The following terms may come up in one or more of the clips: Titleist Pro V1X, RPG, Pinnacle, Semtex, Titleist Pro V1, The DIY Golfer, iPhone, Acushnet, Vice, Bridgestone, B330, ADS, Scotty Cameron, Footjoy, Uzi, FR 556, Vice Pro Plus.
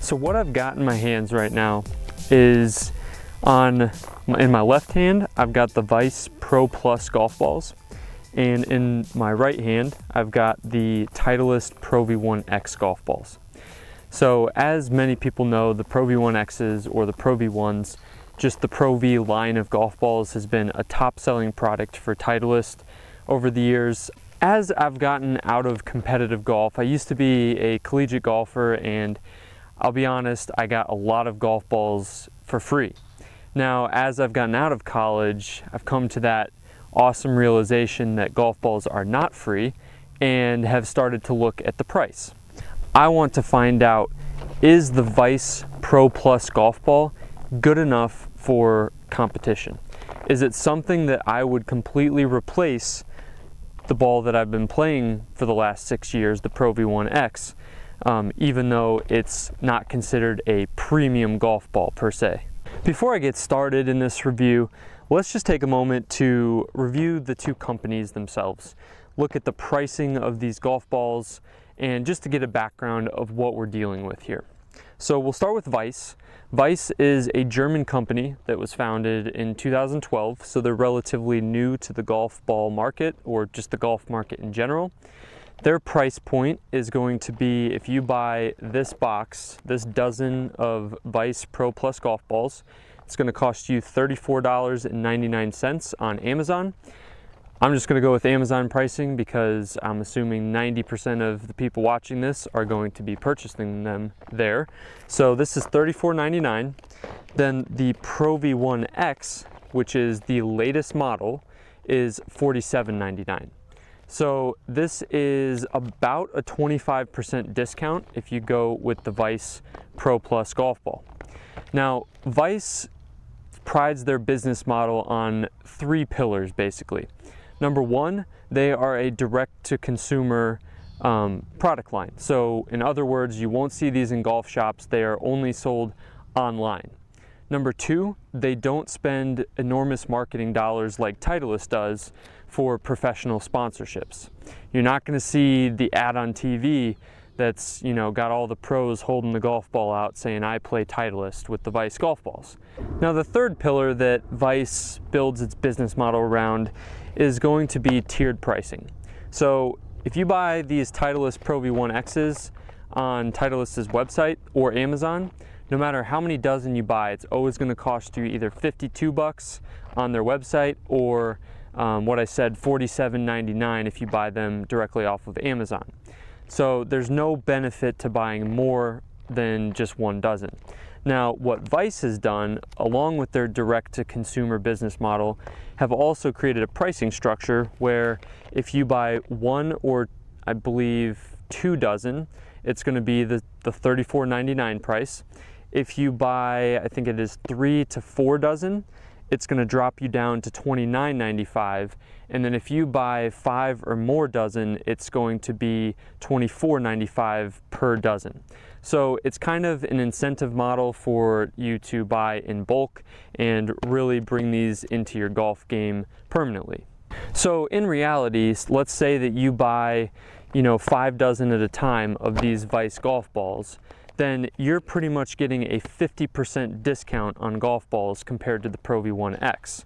So what I've got in my hands right now is in my left hand, I've got the Vice Pro Plus golf balls. And in my right hand, I've got the Titleist Pro V1X golf balls. So as many people know, the Pro V1Xs or the Pro V1s, just the Pro V line of golf balls has been a top selling product for Titleist over the years. As I've gotten out of competitive golf, I used to be a collegiate golfer, and I'll be honest, I got a lot of golf balls for free. Now, as I've gotten out of college, I've come to that awesome realization that golf balls are not free and have started to look at the price. I want to find out, is the Vice Pro Plus golf ball good enough for competition? Is it something that I would completely replace the ball that I've been playing for the last 6 years, the Pro V1X? Even though it's not considered a premium golf ball per se. Before I get started in this review, let's just take a moment to review the two companies themselves, look at the pricing of these golf balls, and just to get a background of what we're dealing with here. So we'll start with Vice. Vice is a German company that was founded in 2012, so they're relatively new to the golf ball market or just the golf market in general. Their price point is going to be, if you buy this box, this dozen of Vice Pro Plus golf balls, it's going to cost you $34.99 on Amazon. I'm just going to go with Amazon pricing because I'm assuming 90% of the people watching this are going to be purchasing them there. So this is $34.99. Then the Pro V1X, which is the latest model, is $47.99. So this is about a 25% discount if you go with the Vice Pro Plus golf ball. Now, Vice prides their business model on three pillars, basically. Number one, they are a direct-to-consumer product line. So in other words, you won't see these in golf shops. They are only sold online. Number two, they don't spend enormous marketing dollars like Titleist does for professional sponsorships. You're not going to see the ad on TV that's, you know, got all the pros holding the golf ball out saying, "I play Titleist" with the Vice golf balls. Now, the third pillar that Vice builds its business model around is going to be tiered pricing. So if you buy these Titleist Pro V1Xs on Titleist's website or Amazon, no matter how many dozen you buy, it's always going to cost you either 52 bucks on their website or what I said, $47.99 if you buy them directly off of Amazon. So there's no benefit to buying more than just one dozen. Now, what Vice has done, along with their direct-to-consumer business model, have also created a pricing structure where if you buy one or, I believe, two dozen, it's going to be the $34.99 price. If you buy, I think it is 3 to 4 dozen, it's going to drop you down to $29.95. And then if you buy 5 or more dozen, it's going to be $24.95 per dozen. So it's kind of an incentive model for you to buy in bulk and really bring these into your golf game permanently. So in reality, let's say that you buy, you know, 5 dozen at a time of these Vice golf balls, then you're pretty much getting a 50% discount on golf balls compared to the Pro V1X.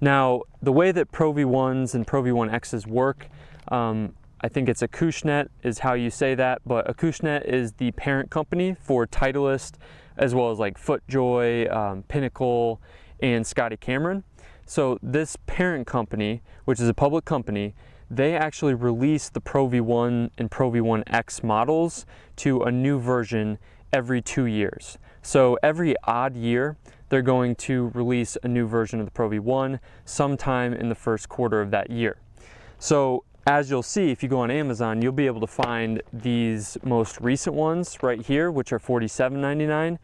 Now, the way that Pro V1s and Pro V1Xs work, I think it's Acushnet is how you say that, but Acushnet is the parent company for Titleist, as well as like Footjoy, Pinnacle, and Scotty Cameron. So this parent company, which is a public company, they actually released the Pro V1 and Pro V1X models to a new version every 2 years. So every odd year, they're going to release a new version of the Pro V1 sometime in the first quarter of that year. So as you'll see, if you go on Amazon, you'll be able to find these most recent ones right here, which are $47.99,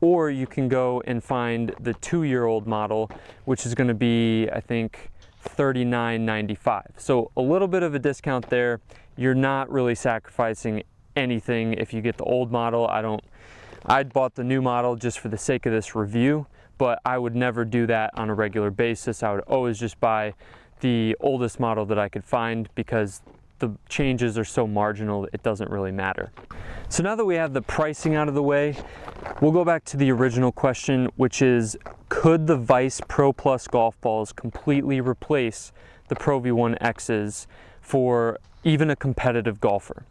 or you can go and find the 2-year-old model, which is going to be, I think, $39.95. So a little bit of a discount there. You're not really sacrificing anything if you get the old model. I bought the new model just for the sake of this review, but I would never do that on a regular basis. I would always just buy the oldest model that I could find because the changes are so marginal, it doesn't really matter. So now that we have the pricing out of the way, we'll go back to the original question, which is, could the Vice Pro Plus golf balls completely replace the Pro V1Xs for even a competitive golfer?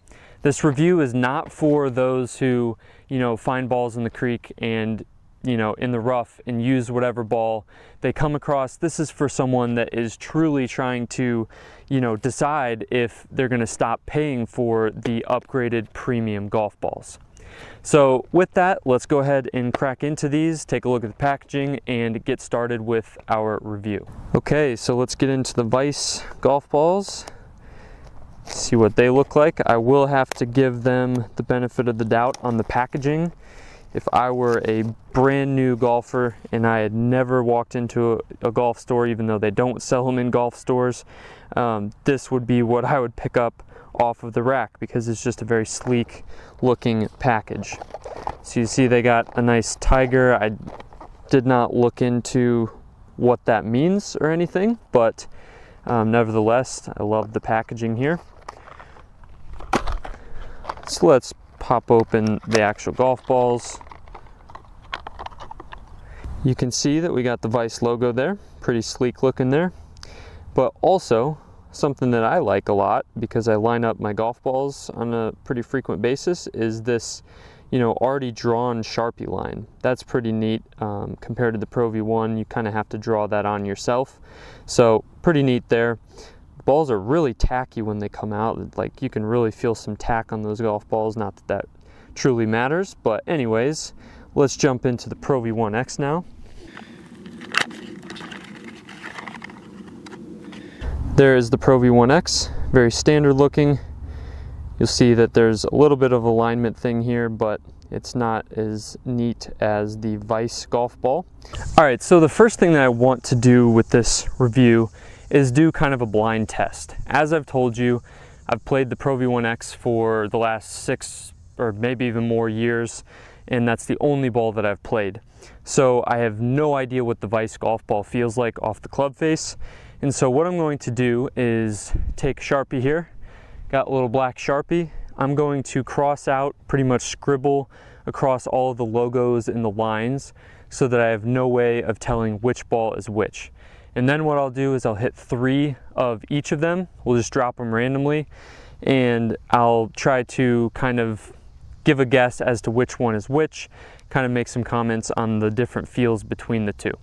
This review is not for those who, you know, find balls in the creek and, you know, in the rough and use whatever ball they come across. This is for someone that is truly trying to, you know, decide if they're going to stop paying for the upgraded premium golf balls. So with that, let's go ahead and crack into these, take a look at the packaging, and get started with our review. Okay, so let's get into the Vice golf balls, see what they look like. I will have to give them the benefit of the doubt on the packaging. If I were a brand new golfer and I had never walked into a golf store, even though they don't sell them in golf stores, this would be what I would pick up off of the rack because it's just a very sleek looking package. So you see they got a nice tiger. I did not look into what that means or anything, but nevertheless, I love the packaging here. So let's pop open the actual golf balls. You can see that we got the Vice logo there, pretty sleek looking there, but also something that I like a lot because I line up my golf balls on a pretty frequent basis is this, you know, already drawn Sharpie line. That's pretty neat. Compared to the Pro V1, you kind of have to draw that on yourself, so pretty neat there. Balls are really tacky when they come out, like you can really feel some tack on those golf balls. Not that that truly matters, but anyways, let's jump into the Pro V1X now. There is the Pro V1X, very standard looking. You'll see that there's a little bit of alignment thing here, but it's not as neat as the Vice golf ball. All right, so the first thing that I want to do with this review is do kind of a blind test. As I've told you, I've played the Pro V1X for the last 6 or maybe even more years, and that's the only ball that I've played. So I have no idea what the Vice golf ball feels like off the club face. And so what I'm going to do is take Sharpie here, got a little black Sharpie. I'm going to cross out, pretty much scribble across all of the logos and the lines so that I have no way of telling which ball is which. And then what I'll do is I'll hit 3 of each of them. We'll just drop them randomly, and I'll try to kind of give a guess as to which one is which, kind of make some comments on the different feels between the two.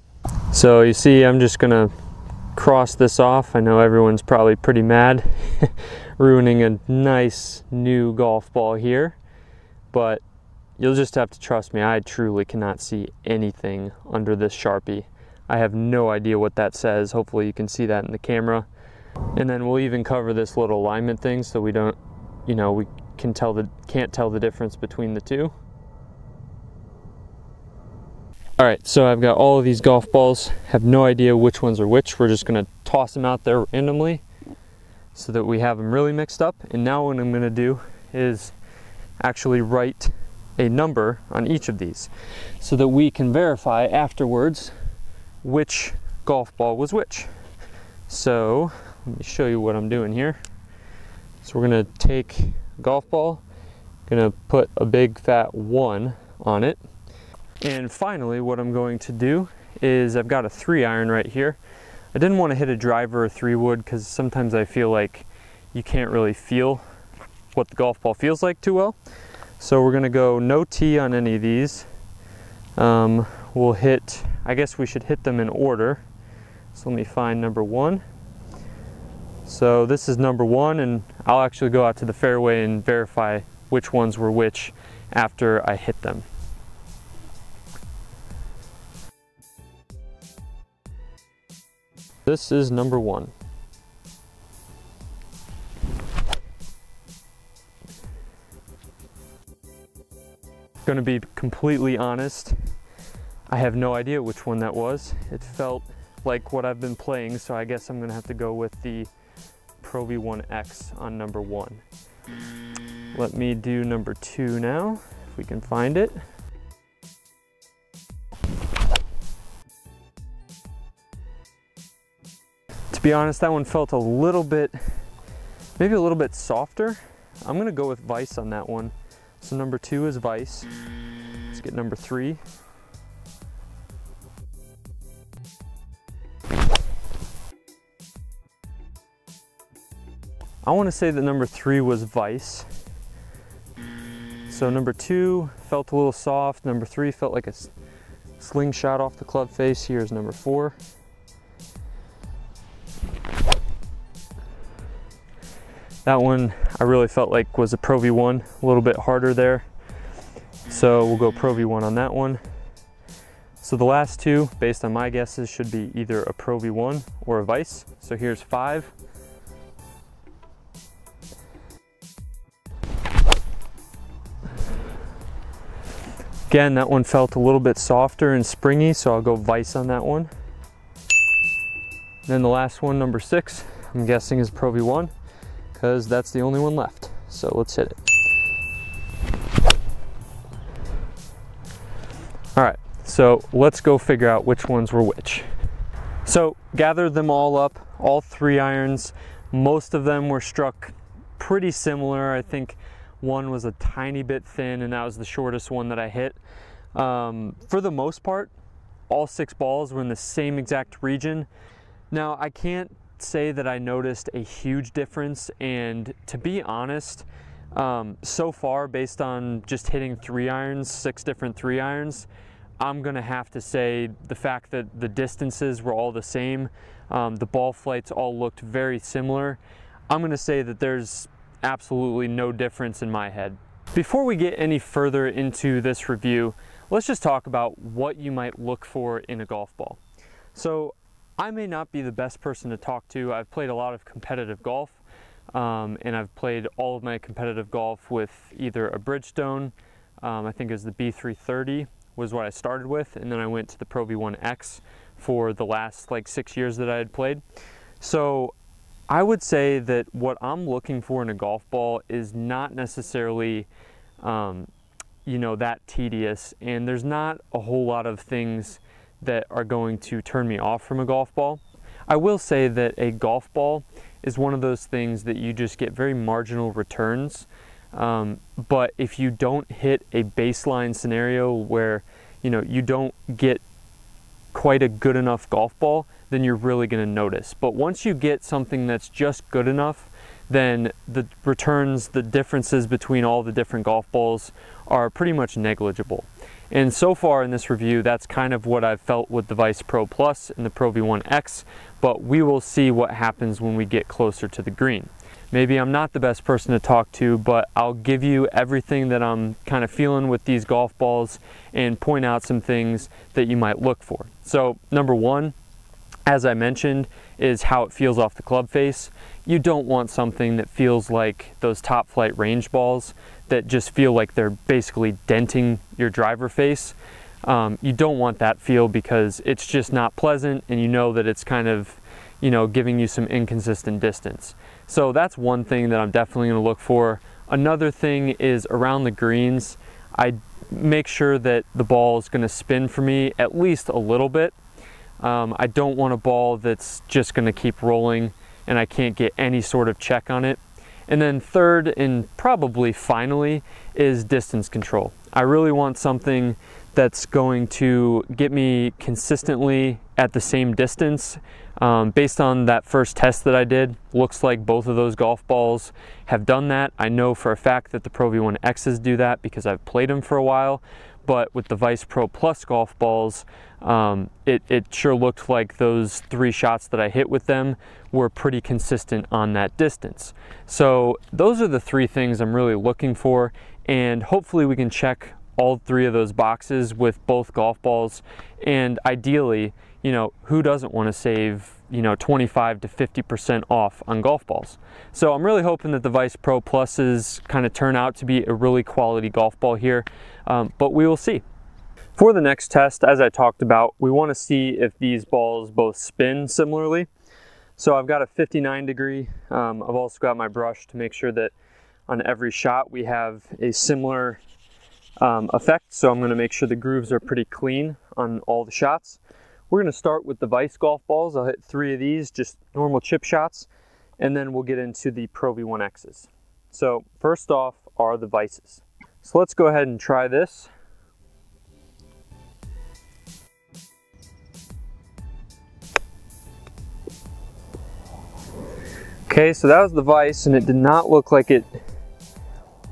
So you see, I'm just gonna cross this off. I know everyone's probably pretty mad, ruining a nice new golf ball here, but you'll just have to trust me. I truly cannot see anything under this Sharpie. I have no idea what that says. Hopefully you can see that in the camera. And then we'll even cover this little alignment thing so we don't, you know, we can tell the, can't tell the difference between the two. All right, so I've got all of these golf balls. Have no idea which ones are which. We're just gonna toss them out there randomly so that we have them really mixed up. And now what I'm gonna do is actually write a number on each of these so that we can verify afterwards which golf ball was which. So let me show you what I'm doing here. So we're gonna take a golf ball, gonna put a big fat 1 on it. And finally, what I'm going to do is I've got a 3-iron right here. I didn't want to hit a driver or 3-wood because sometimes I feel like you can't really feel what the golf ball feels like too well. So we're gonna go no tee on any of these. We'll hit, I guess we should hit them in order. So let me find number 1. So this is number 1, and I'll actually go out to the fairway and verify which ones were which after I hit them. This is number 1. Gonna be completely honest, I have no idea which one that was. It felt like what I've been playing, so I guess I'm gonna have to go with the Pro V1X on number 1. Let me do number two now, if we can find it. To be honest, that one felt a little bit, maybe a little bit softer. I'm gonna go with Vice on that one. So number two is Vice. Let's get number three. I want to say that number three was Vice. So number two felt a little soft. Number three felt like a slingshot off the club face. Here's number four. That one I really felt like was a Pro V1, a little bit harder there. So we'll go Pro V1 on that one. So the last two, based on my guesses, should be either a Pro V1 or a Vice. So here's five. Again, that one felt a little bit softer and springy, so I'll go Vice on that one. Then the last one, number six, I'm guessing is Pro V1, because that's the only one left. So let's hit it. All right, so let's go figure out which ones were which. So gathered them all up, all three irons. Most of them were struck pretty similar. I think one was a tiny bit thin, and that was the shortest one that I hit. For the most part, all six balls were in the same exact region. Now, I can't say that I noticed a huge difference, and to be honest, so far, based on just hitting three irons, six different three irons, I'm gonna have to say the fact that the distances were all the same, the ball flights all looked very similar. I'm gonna say that there's absolutely no difference in my head. Before we get any further into this review, let's just talk about what you might look for in a golf ball. So I may not be the best person to talk to. I've played a lot of competitive golf, and I've played all of my competitive golf with either a Bridgestone, I think it was the B330 was what I started with, and then I went to the Pro V1X for the last like 6 years that I had played. So I would say that what I'm looking for in a golf ball is not necessarily, you know, that tedious, and there's not a whole lot of things that are going to turn me off from a golf ball. I will say that a golf ball is one of those things that you just get very marginal returns, but if you don't hit a baseline scenario where, you know, you don't get quite a good enough golf ball, then you're really going to notice. But once you get something that's just good enough, then the returns, the differences between all the different golf balls are pretty much negligible. And so far in this review, that's kind of what I've felt with the Vice Pro Plus and the Pro V1X, but we will see what happens when we get closer to the green. Maybe I'm not the best person to talk to, but I'll give you everything that I'm kind of feeling with these golf balls and point out some things that you might look for. So number one, as I mentioned, is how it feels off the club face. You don't want something that feels like those top flight range balls that just feel like they're basically denting your driver face. You don't want that feel because it's just not pleasant, and you know that it's kind of, you know, giving you some inconsistent distance. So that's one thing that I'm definitely going to look for. Another thing is around the greens. I make sure that the ball is going to spin for me at least a little bit. I don't want a ball that's just going to keep rolling and I can't get any sort of check on it. And then third, and probably finally, is distance control. I really want something that's going to get me consistently at the same distance. Based on that first test that I did, looks like both of those golf balls have done that. I know for a fact that the Pro V1X's do that because I've played them for a while. But with the Vice Pro Plus golf balls, it sure looked like those three shots that I hit with them were pretty consistent on that distance. So those are the three things I'm really looking for, and hopefully we can check all three of those boxes with both golf balls. And ideally, you know, who doesn't want to save, you know, 25 to 50% off on golf balls? So I'm really hoping that the Vice Pro Pluses kind of turn out to be a really quality golf ball here, but we will see. For the next test, as I talked about, we want to see if these balls both spin similarly. So I've got a 59 degree. I've also got my brush to make sure that on every shot we have a similar effect, so I'm going to make sure the grooves are pretty clean on all the shots. We're going to start with the Vice golf balls. I'll hit 3 of these, just normal chip shots, and then we'll get into the Pro V1X's. So first off are the Vices. So let's go ahead and try this. Okay, so that was the Vice, and it did not look like it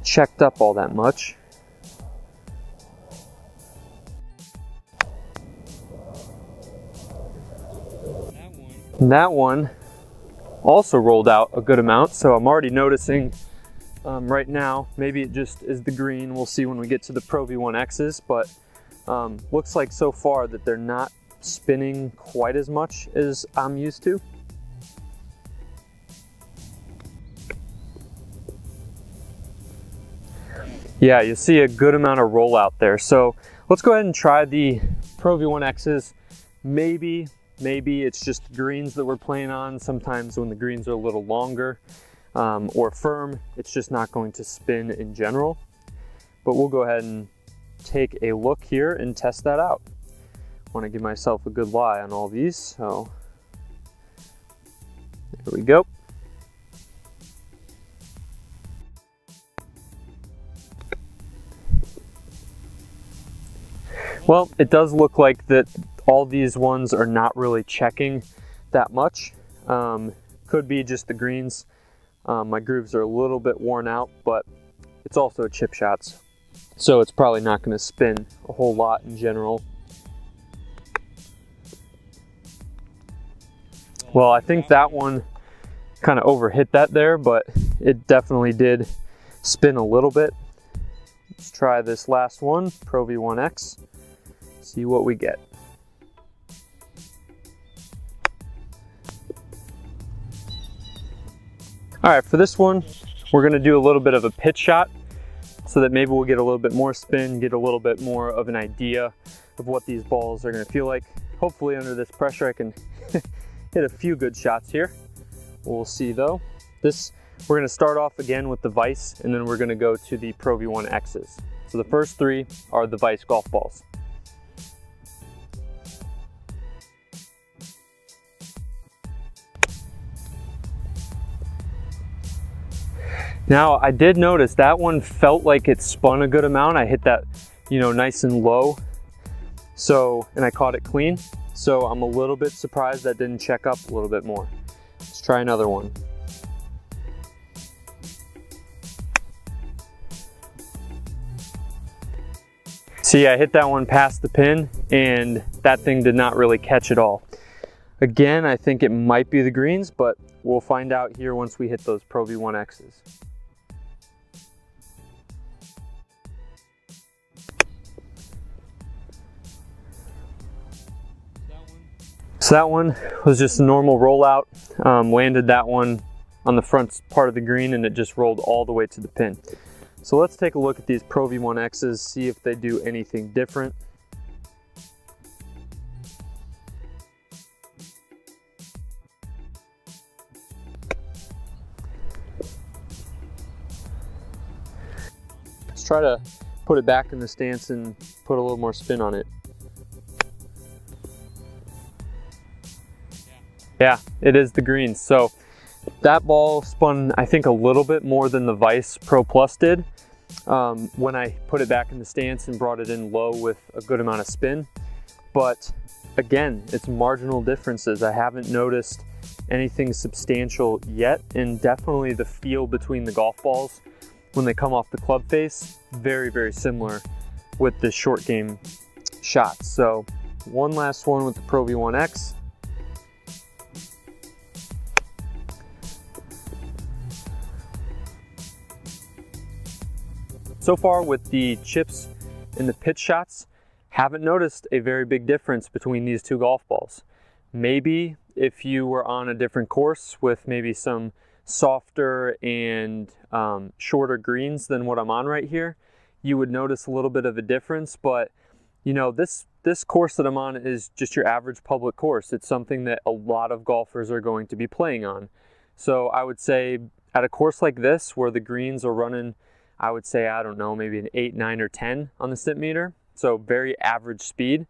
checked up all that much. That one also rolled out a good amount, so I'm already noticing right now, maybe it just is the green. We'll see when we get to the Pro V1X's, but looks like so far that they're not spinning quite as much as I'm used to. Yeah, you'll see a good amount of rollout there. So let's go ahead and try the Pro V1X's. Maybe it's just the greens that we're playing on. Sometimes when the greens are a little longer or firm, it's just not going to spin in general. But we'll go ahead and take a look here and test that out. I want to give myself a good lie on all these, so there we go. Well, it does look like that all these ones are not really checking that much. Could be just the greens. My grooves are a little bit worn out, but it's also chip shots, so it's probably not going to spin a whole lot in general. Well, I think that one kind of overhit that there, but it definitely did spin a little bit. Let's try this last one, Pro V1X. See what we get. All right, for this one, we're gonna do a little bit of a pitch shot so that maybe we'll get a little bit more spin, get a little bit more of an idea of what these balls are gonna feel like. Hopefully under this pressure, I can hit a few good shots here. We'll see though. We're gonna start off again with the Vice, and then we're gonna go to the Pro V1X's. So the first 3 are the Vice golf balls. Now, I did notice that one felt like it spun a good amount. I hit that, you know, nice and low. So, and I caught it clean. So I'm a little bit surprised that didn't check up a little bit more. Let's try another one. See, I hit that one past the pin, and that thing did not really catch at all. Again, I think it might be the greens, but we'll find out here once we hit those Pro V1X's. So that one was just a normal rollout. Landed that one on the front part of the green, and it just rolled all the way to the pin. So let's take a look at these Pro V1X's, see if they do anything different. Let's try to put it back in the stance and put a little more spin on it. Yeah, it is the greens. So that ball spun, I think, a little bit more than the Vice Pro Plus did. When I put it back in the stance and brought it in low with a good amount of spin. But again, it's marginal differences. I haven't noticed anything substantial yet, and definitely the feel between the golf balls when they come off the club face, very, very similar with the short game shots. So one last one with the Pro V1X. So far with the chips and the pitch shots, haven't noticed a very big difference between these 2 golf balls. Maybe if you were on a different course with maybe some softer and shorter greens than what I'm on right here, you would notice a little bit of a difference. But you know, this course that I'm on is just your average public course. It's something that a lot of golfers are going to be playing on. So I would say At a course like this, where the greens are running, I would say, I don't know, maybe an 8, 9, or 10 on the stint meter, so very average speed,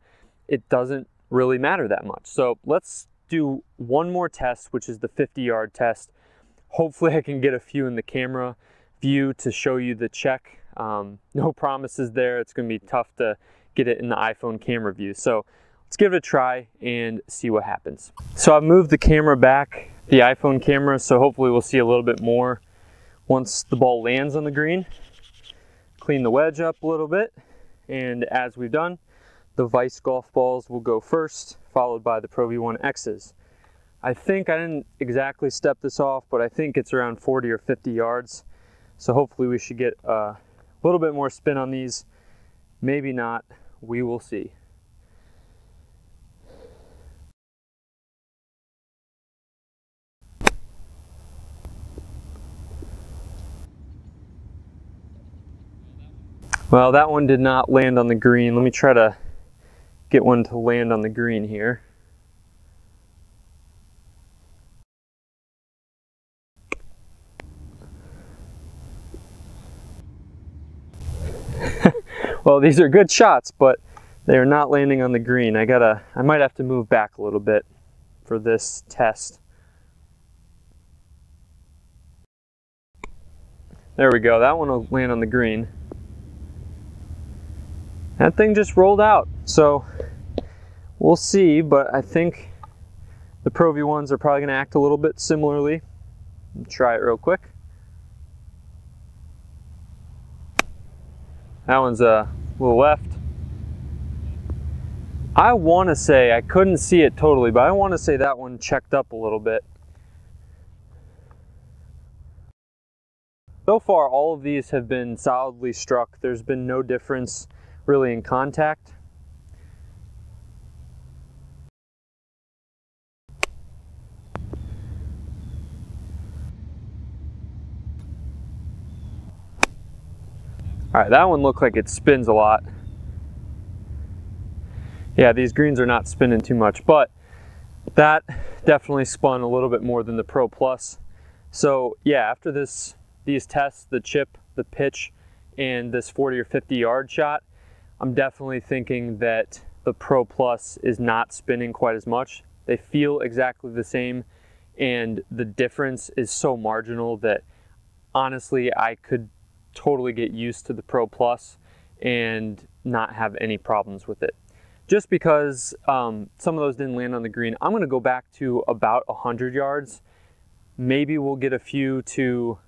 it doesn't really matter that much. So let's do one more test, which is the 50-yard test. Hopefully I can get a few in the camera view to show you the check. No promises there. It's going to be tough to get it in the iPhone camera view. So let's give it a try and see what happens. So I've moved the camera back, the iPhone camera, so hopefully we'll see a little bit more once the ball lands on the green. Clean the wedge up a little bit, and as we've done, the Vice golf balls will go first, followed by the Pro V1X's. I think I didn't exactly step this off, but I think it's around 40 or 50 yards. So hopefully we should get a little bit more spin on these. Maybe not, we will see. Well, that one did not land on the green. Let me try to get one to land on the green here. Well, these are good shots, but they are not landing on the green. I might have to move back a little bit for this test. There we go, that one will land on the green. That thing just rolled out, so we'll see, but I think the Pro V1s are probably gonna act a little bit similarly. Let's try it real quick. That one's a little left. I wanna say, I couldn't see it totally, but I wanna say that one checked up a little bit. So far, all of these have been solidly struck. There's been no difference really in contact. All right, that one looked like it spins a lot. Yeah, these greens are not spinning too much, but that definitely spun a little bit more than the Pro Plus. So yeah, after these tests, the chip, the pitch, and this 40 or 50 yard shot, I'm definitely thinking that the Pro Plus is not spinning quite as much. They feel exactly the same, and the difference is so marginal that honestly, I could totally get used to the Pro Plus and not have any problems with it. Just because some of those didn't land on the green, I'm gonna go back to about 100 yards. Maybe we'll get a few to,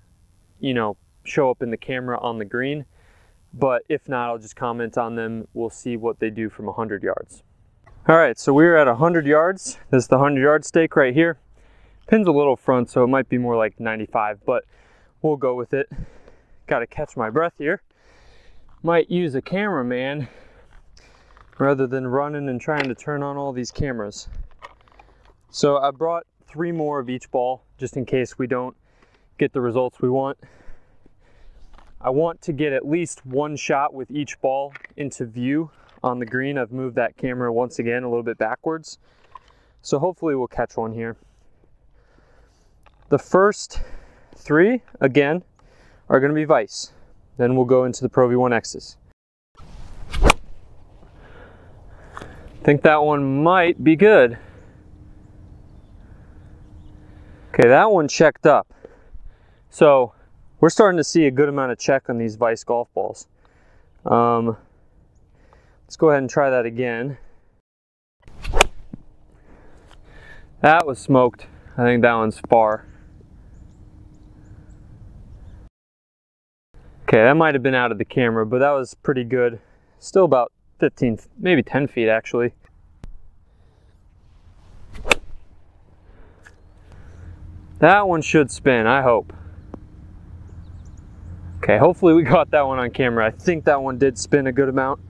you know, show up in the camera on the green, but if not, I'll just comment on them. We'll see what they do from 100 yards. All right, so we're at 100 yards. This is the 100 yard stake right here. Pin's a little front, so it might be more like 95, but we'll go with it. Got to catch my breath here. Might use a cameraman rather than running and trying to turn on all these cameras. So I brought 3 more of each ball just in case we don't get the results we want. I want to get at least one shot with each ball into view on the green. I've moved that camera once again a little bit backwards. So hopefully we'll catch one here. The first 3, again, are going to be Vice. Then we'll go into the Pro V1X's. I think that one might be good. Okay, that one checked up. So we're starting to see a good amount of check on these Vice golf balls. Let's go ahead and try that again. That was smoked. I think that one's far. Okay, that might have been out of the camera, but that was pretty good. Still about 15, maybe 10 feet actually. That one should spin, I hope. Okay, hopefully we got that one on camera. I think that one did spin a good amount.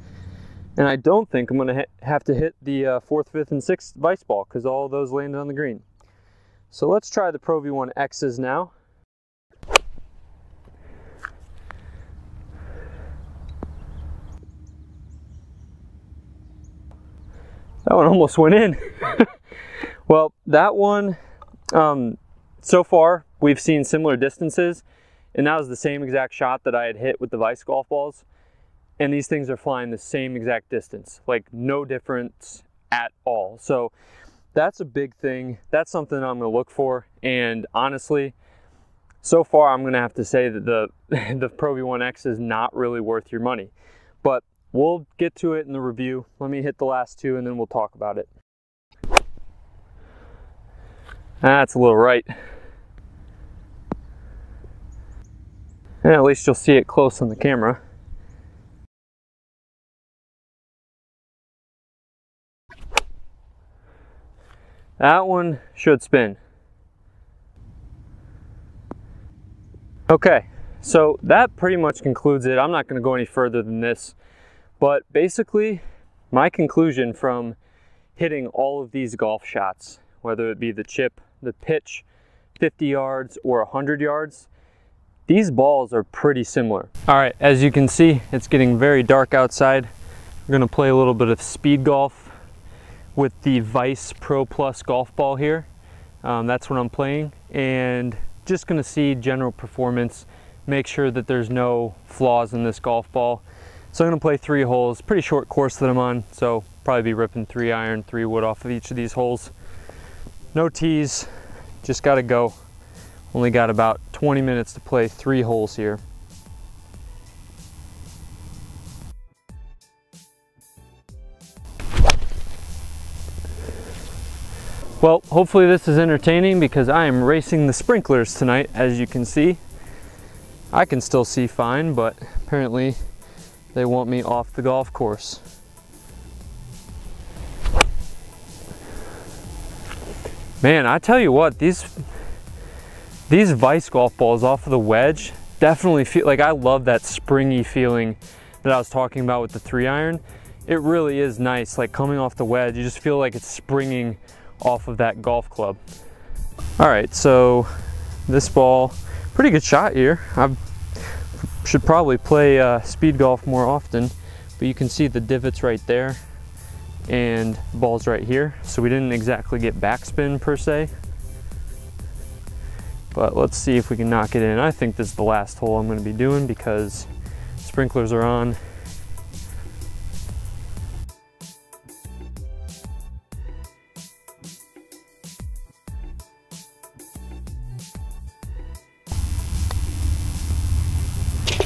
And I don't think I'm gonna have to hit the 4th, 5th, and 6th Vice ball because all of those landed on the green. So let's try the Pro V1X's now. That one almost went in. Well, that one, so far, We've seen similar distances, and that was the same exact shot that I had hit with the Vice golf balls. And these things are flying the same exact distance, like no difference at all. So that's a big thing. That's something I'm gonna look for. And honestly, so far I'm gonna have to say that the Pro V1X is not really worth your money, but we'll get to it in the review. Let me hit the last two and then we'll talk about it. That's a little right. And at least you'll see it close on the camera. That one should spin. Okay, so that pretty much concludes it. I'm not gonna go any further than this, but basically my conclusion from hitting all of these golf shots, whether it be the chip, the pitch, 50 yards or 100 yards, these balls are pretty similar. All right, as you can see, it's getting very dark outside. We're gonna play a little bit of speed golf with the Vice Pro Plus golf ball here. That's what I'm playing, and just gonna see general performance, make sure that there's no flaws in this golf ball. So I'm gonna play three holes, pretty short course that I'm on, so probably be ripping 3 iron, 3 wood off of each of these holes. No tees, just gotta go. Only got about 20 minutes to play 3 holes here. Well, hopefully this is entertaining because I am racing the sprinklers tonight, as you can see. I can still see fine, but apparently they want me off the golf course. Man, I tell you what, these Vice golf balls off of the wedge definitely feel like, I love that springy feeling that I was talking about with the 3 iron. It really is nice, like coming off the wedge, you just feel like it's springing off of that golf club. All right, so this ball, pretty good shot here. I should probably play speed golf more often, but you can see the divots right there and the ball's right here. So we didn't exactly get backspin per se, but let's see if we can knock it in. I think this is the last hole I'm gonna be doing because sprinklers are on.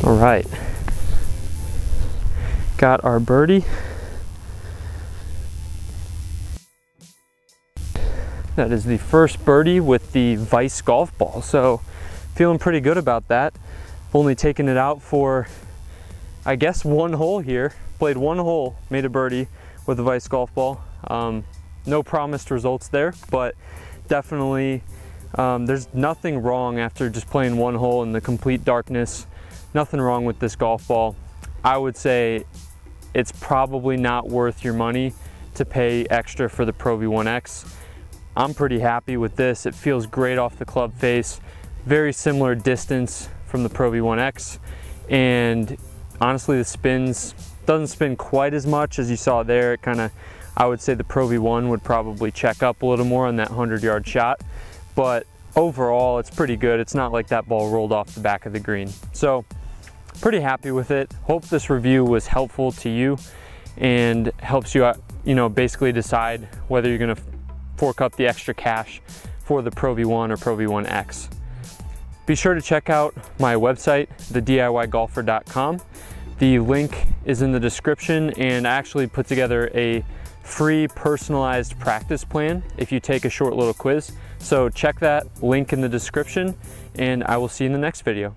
All right, got our birdie. That is the first birdie with the Vice golf ball, so feeling pretty good about that. Only taken it out for, I guess, 1 hole here. Played 1 hole, made a birdie with the Vice golf ball. No promised results there, but definitely there's nothing wrong after just playing 1 hole in the complete darkness. Nothing wrong with this golf ball. I would say it's probably not worth your money to pay extra for the Pro V1X. I'm pretty happy with this. It feels great off the club face. Very similar distance from the Pro V1X. And honestly, the spins, doesn't spin quite as much as you saw there. It kind of, I would say the Pro V1 would probably check up a little more on that 100-yard shot. But overall, it's pretty good. It's not like that ball rolled off the back of the green. So, pretty happy with it. Hope this review was helpful to you and helps you, you know, basically decide whether you're gonna fork up the extra cash for the Pro V1 or Pro V1X. Be sure to check out my website, thediygolfer.com. The link is in the description, and I actually put together a free personalized practice plan if you take a short little quiz. So check that link in the description, and I will see you in the next video.